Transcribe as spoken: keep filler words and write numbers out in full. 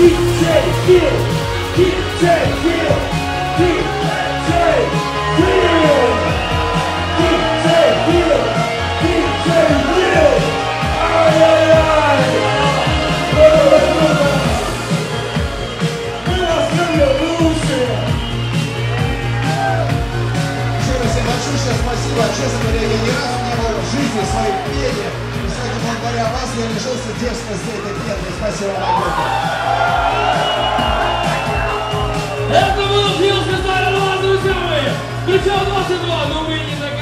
D J Hill, D J Hill, D J Hill. Спасибо, честно говоря, я ни разу не был в жизни своей пение. И сегодня благодаря вас я лишился девственности этой пенной. Спасибо вам огромное. Это был Хилл, сказали, ладно, друзья мои. Причем два и два, но мы не договорились.